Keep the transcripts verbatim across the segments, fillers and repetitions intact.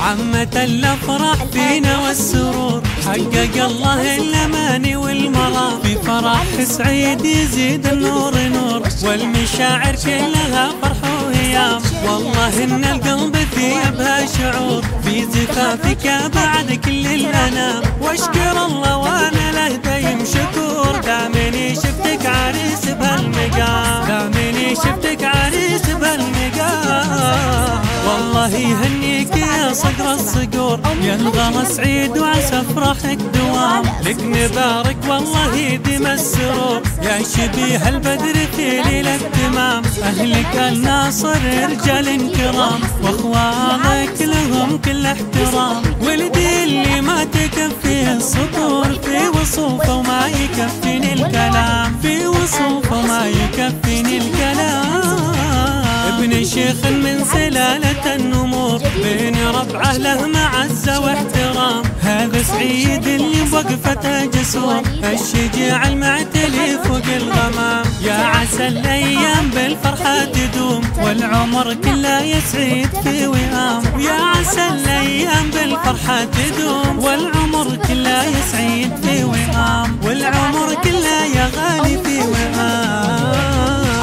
عامة الافراح فينا والسرور، حقق الله الاماني والمرام، في فرح سعيد يزيد النور نور، والمشاعر كلها فرح وهيام، والله ان القلب ثيابها شعور، في زفافك بعد كل الانام، واشكر الله وانا له دايم شكور، دامني شفتك عريس بهالمقام، دامني شفتك عريس بهالمقام، والله يهنيك صقر الصقور، يا الغلا سعيد وعسى فرحك دوام، لك نبارك والله يديم السرور، يا شبيه البدر في ليلة تمام، أهلك الناصر رجال كرام، وأخوانك لهم كل احترام، ولدي اللي ما تكفيه الصدور، في وصوفه وما يكفيني الكلام، في وصوفه وما يكفيني الكلام، ابن شيخ من سلالة النمور، بين ربعه له معزة واحترام، هذا سعيد اللي بوقفته جسور، الشجاع المعتلي فوق الغمام، يا عسى الايام بالفرحة تدوم، والعمر كله يا سعيد في وئام، يا عسى الايام بالفرحة تدوم، والعمر كله يا سعيد في وئام، والعمر كله يا غالي في وئام.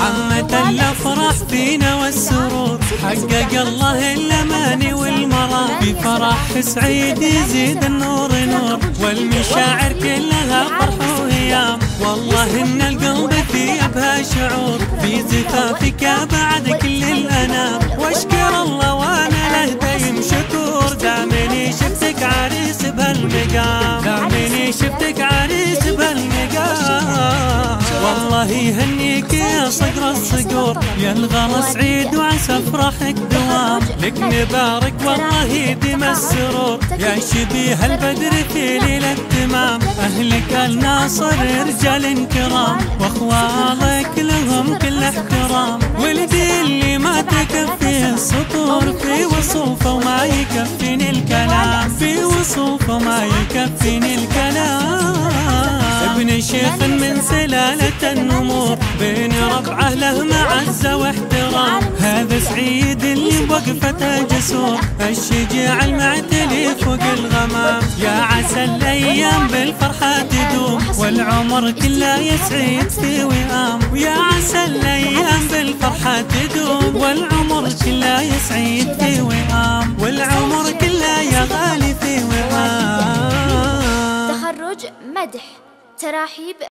عامة الافراح فينا والسرور، حقق الله الاماني والمرام، بفرح سعيد يزيد النور نور، والمشاعر كلها فرح وهيام، والله ان القلب ثيابها شعور، في زفافك بعد كل الانام، واشكر الله وانا له دايم شكور، دامني شفتك عريس بهالمقام، دامني شفتك عريس بهالمقام، والله يهنيك يا صقر الصقور، يا الغلا سعيد وعسى فرحك دوام، لك نبارك والله يديم السرور، يا شبيه البدر في ليلة تمام، أهلك الناصر رجال كرام، وأخوانك لهم كل احترام، ولدي اللي ما تكفيه السطور، في وصوفه وما يكفيني الكلام، في وصوفه وما يكفيني الكلام، ابن شيخ من سلالة النمور، بين ربعه له معزة واحترام، هذا سعيد اللي بوقفته جسور، الشجاع المعتلي فوق الغمام، يا عسى الايام بالفرحة تدوم، والعمر كله يا سعيد في وئام، ويا عسى الايام بالفرحة تدوم، والعمر كله يا سعيد في وئام، والعمر كله يا غالي في وئام. تخرج مدح تراحيب